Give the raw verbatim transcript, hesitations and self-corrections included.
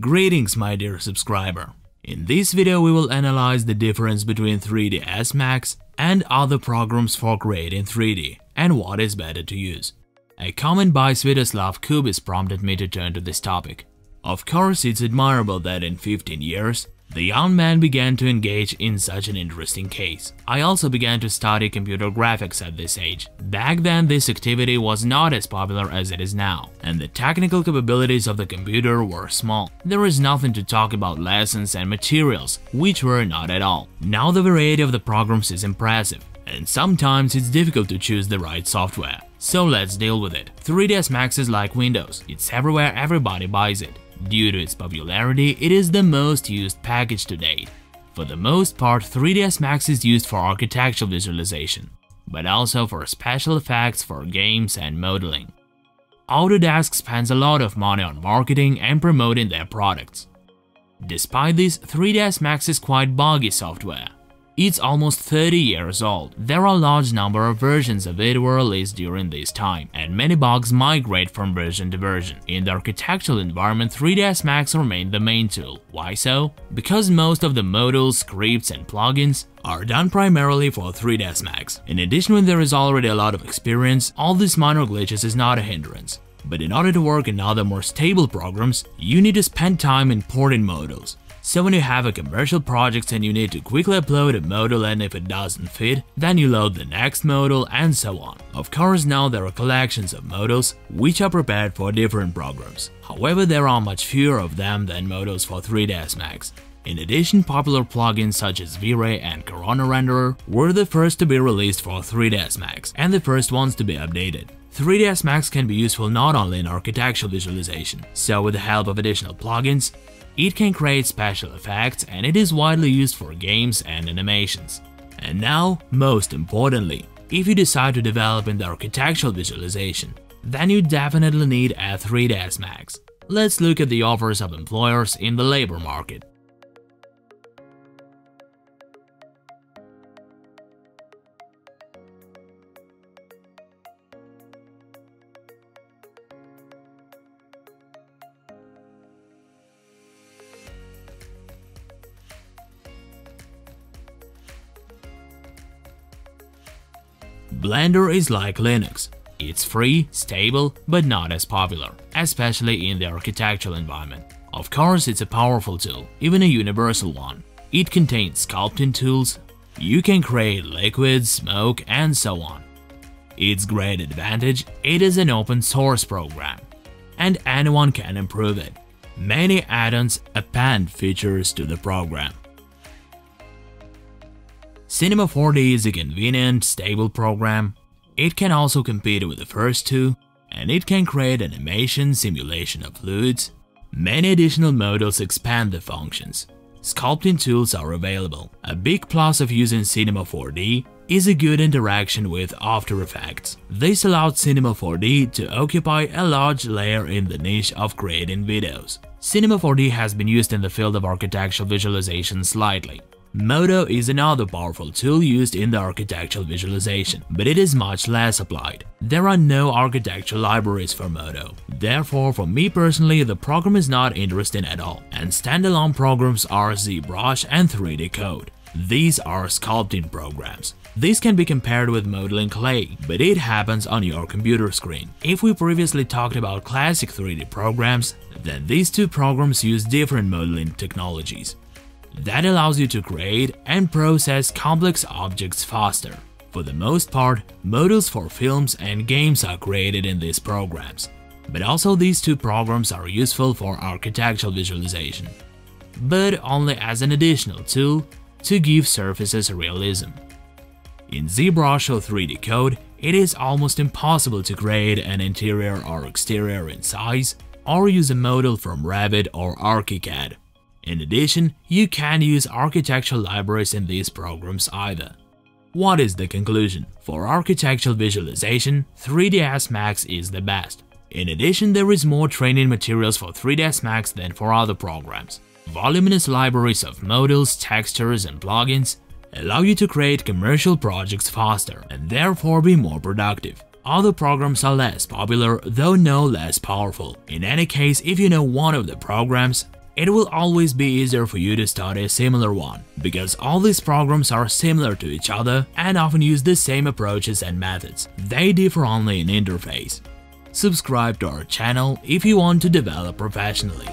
Greetings, my dear subscriber! In this video we will analyze the difference between three D S Max and other programs for creating three D and what is better to use. A comment by Svetoslav Kubis prompted me to turn to this topic. Of course, it's admirable that in fifteen years, the young man began to engage in such an interesting case. I also began to study computer graphics at this age. Back then, this activity was not as popular as it is now, and the technical capabilities of the computer were small. There is nothing to talk about lessons and materials, which were not at all. Now the variety of the programs is impressive, and sometimes it's difficult to choose the right software. So let's deal with it. three D S Max is like Windows, it's everywhere, everybody buys it. Due to its popularity, it is the most used package to date. For the most part, three D S Max is used for architectural visualization, but also for special effects, for games and modeling. Autodesk spends a lot of money on marketing and promoting their products. Despite this, three D S Max is quite buggy software. It's almost thirty years old. There are a large number of versions of it were released during this time, and many bugs migrate from version to version. In the architectural environment, three D S Max remained the main tool. Why so? Because most of the models, scripts and plugins are done primarily for three D S Max. In addition, when there is already a lot of experience, all these minor glitches is not a hindrance. But in order to work in other more stable programs, you need to spend time importing models. So when you have a commercial project and you need to quickly upload a model, and if it doesn't fit, then you load the next model and so on. Of course, now there are collections of models which are prepared for different programs. However, there are much fewer of them than models for three D S Max. In addition, popular plugins such as V-Ray and Corona Renderer were the first to be released for three D S Max and the first ones to be updated. three D S Max can be useful not only in architectural visualization, so with the help of additional plugins, it can create special effects, and it is widely used for games and animations. And now, most importantly, if you decide to develop in the architectural visualization, then you definitely need a three D S Max. Let's look at the offers of employers in the labor market. Blender is like Linux. It's free, stable, but not as popular, especially in the architectural environment. Of course, it's a powerful tool, even a universal one. It contains sculpting tools, you can create liquids, smoke, and so on. Its great advantage, it is an open source program, and anyone can improve it. Many add-ons append features to the program. Cinema four D is a convenient, stable program. It can also compete with the first two, and it can create animation, simulation of fluids. Many additional models expand the functions. Sculpting tools are available. A big plus of using Cinema four D is a good interaction with After Effects. This allowed Cinema four D to occupy a large layer in the niche of creating videos. Cinema four D has been used in the field of architectural visualization slightly. Modo is another powerful tool used in the architectural visualization, but it is much less applied. There are no architectural libraries for Modo. Therefore, for me personally, the program is not interesting at all, and standalone programs are ZBrush and three D Coat. These are sculpting programs. This can be compared with modeling clay, but it happens on your computer screen. If we previously talked about classic three D programs, then these two programs use different modeling technologies. That allows you to create and process complex objects faster. For the most part, models for films and games are created in these programs, but also these two programs are useful for architectural visualization, but only as an additional tool to give surfaces realism. In ZBrush or three D Coat, it is almost impossible to create an interior or exterior in size or use a model from Revit or ArchiCAD. In addition, you can't use architectural libraries in these programs either. What is the conclusion? For architectural visualization, three D S Max is the best. In addition, there is more training materials for three D S Max than for other programs. Voluminous libraries of models, textures and plugins allow you to create commercial projects faster and therefore be more productive. Other programs are less popular, though no less powerful. In any case, if you know one of the programs, it will always be easier for you to study a similar one, because all these programs are similar to each other and often use the same approaches and methods, they differ only in interface. Subscribe to our channel if you want to develop professionally.